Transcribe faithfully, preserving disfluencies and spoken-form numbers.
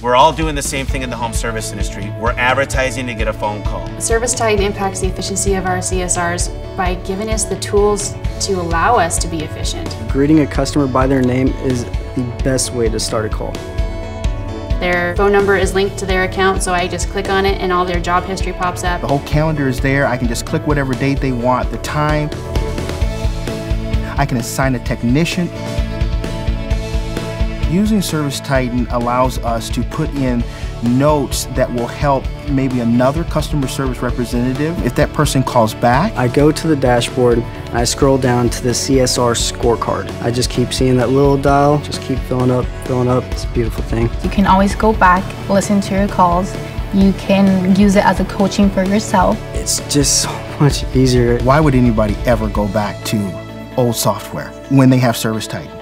We're all doing the same thing in the home service industry. We're advertising to get a phone call. ServiceTitan impacts the efficiency of our C S Rs by giving us the tools to allow us to be efficient. Greeting a customer by their name is the best way to start a call. Their phone number is linked to their account, so I just click on it and all their job history pops up. The whole calendar is there. I can just click whatever date they want, the time. I can assign a technician. Using ServiceTitan allows us to put in notes that will help maybe another customer service representative. If that person calls back, I go to the dashboard and I scroll down to the C S R scorecard. I just keep seeing that little dial, just keep filling up, filling up. It's a beautiful thing. You can always go back, listen to your calls. You can use it as a coaching for yourself. It's just so much easier. Why would anybody ever go back to old software when they have ServiceTitan?